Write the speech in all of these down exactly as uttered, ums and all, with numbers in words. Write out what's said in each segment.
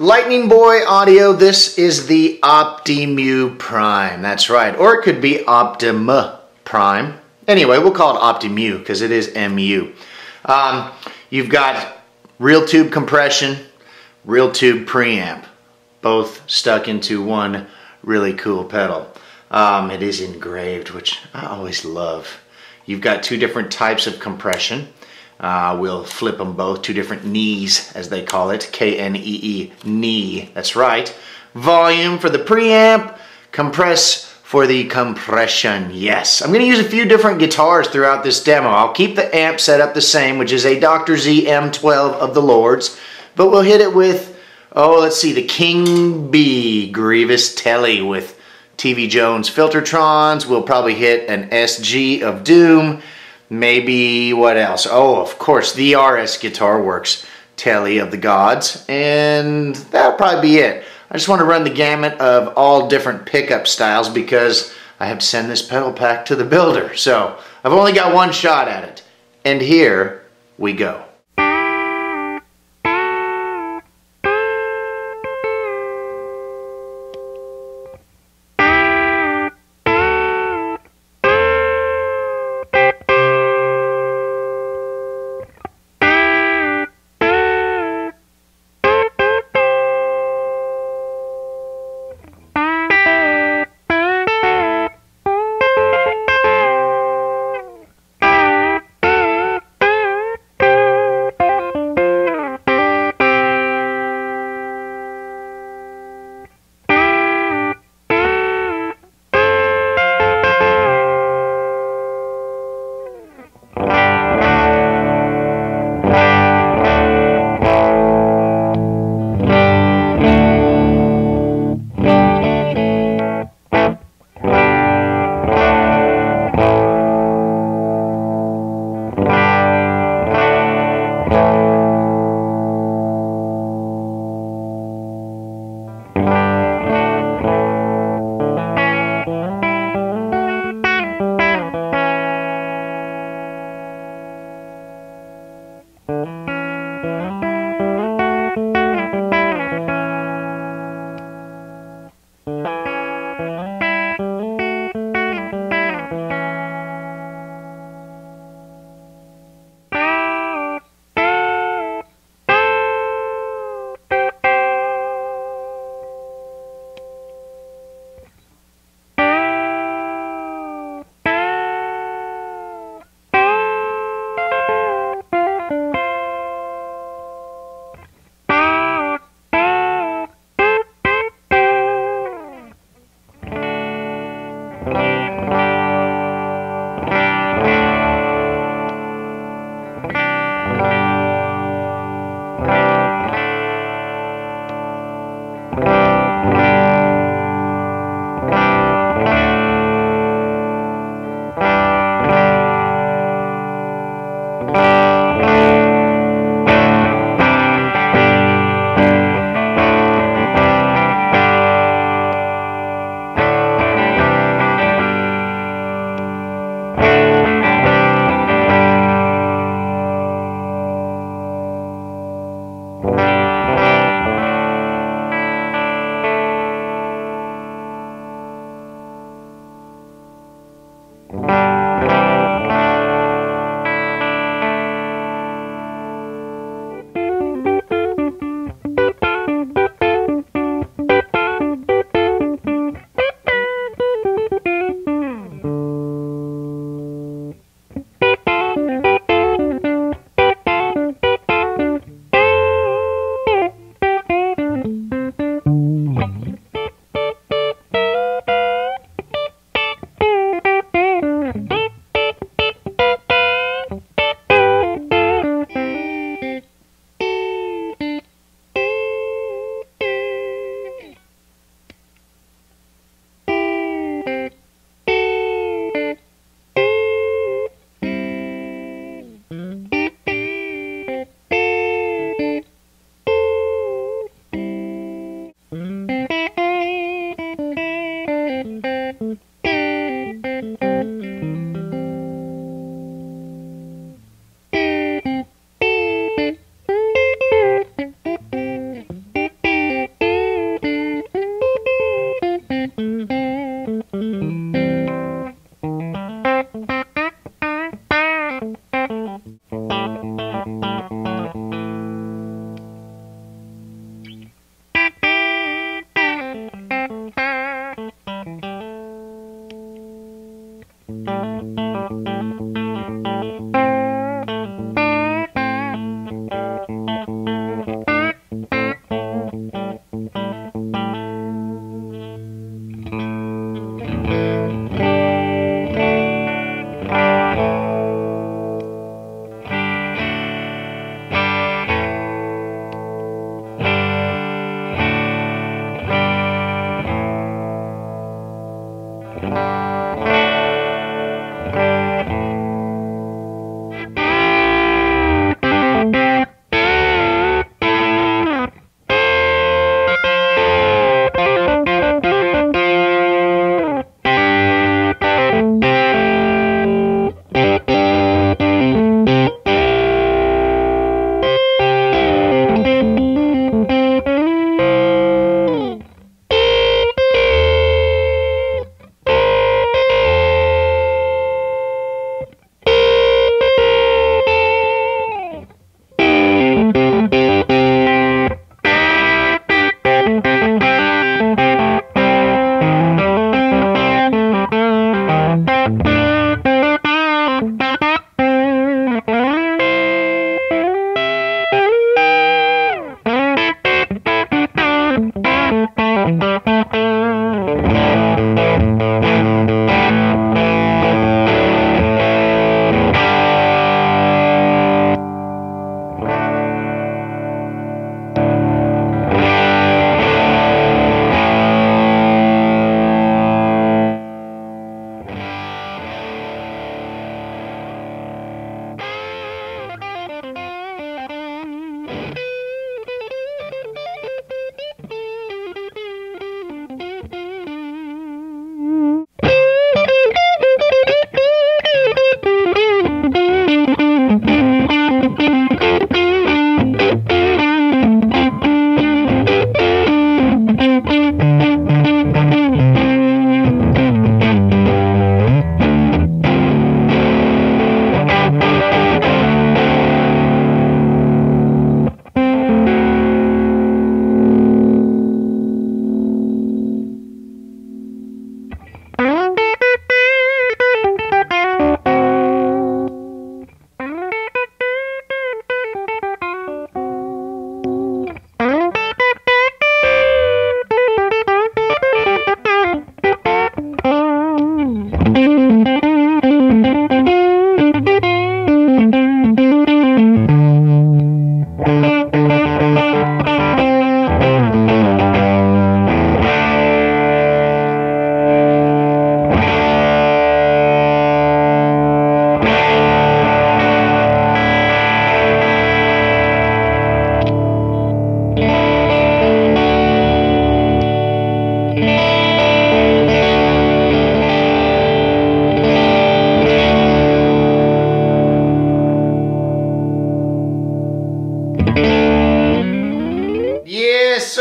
Lightning Boy Audio, this is the Opti-Mu Prime, that's right, or it could be Opti-Mu Prime. Anyway, we'll call it Opti-Mu because it is M U. Um, you've got real tube compression, real tube preamp, both stuck into one really cool pedal. Um, it is engraved, which I always love. You've got two different types of compression. Uh, we'll flip them both, two different knees as they call it, K N E E, knee, that's right. Volume for the preamp, compress for the compression, yes. I'm going to use a few different guitars throughout this demo. I'll keep the amp set up the same, which is a Doctor Z M twelve of the Lords, but we'll hit it with, oh, let's see, the King B Grievous Telly with T V Jones Filtertrons. We'll probably hit an S G of Doom. Maybe, what else? Oh, of course, the R S Guitar Works Tele of the Gods, and that'll probably be it. I just want to run the gamut of all different pickup styles because I have to send this pedal pack to the builder. So I've only got one shot at it, and here we go.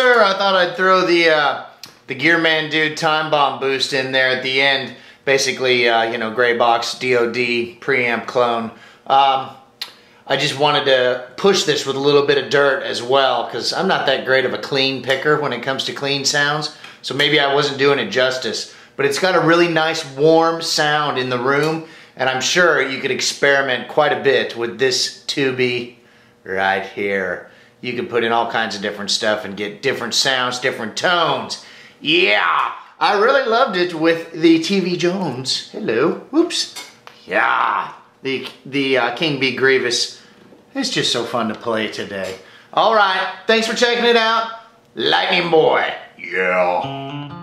sir, I thought I'd throw the uh, the Gear Man Dude time bomb boost in there at the end. Basically, uh, you know, gray box D O D preamp clone. Um, I just wanted to push this with a little bit of dirt as well, because I'm not that great of a clean picker when it comes to clean sounds, so maybe I wasn't doing it justice. But it's got a really nice warm sound in the room, and I'm sure you could experiment quite a bit with this tubey right here. You can put in all kinds of different stuff and get different sounds, different tones. Yeah! I really loved it with the T V Jones. Hello. Whoops. Yeah. The, the uh, King B Grievous. It's just so fun to play today. All right. Thanks for checking it out. Lightning Boy. Yeah.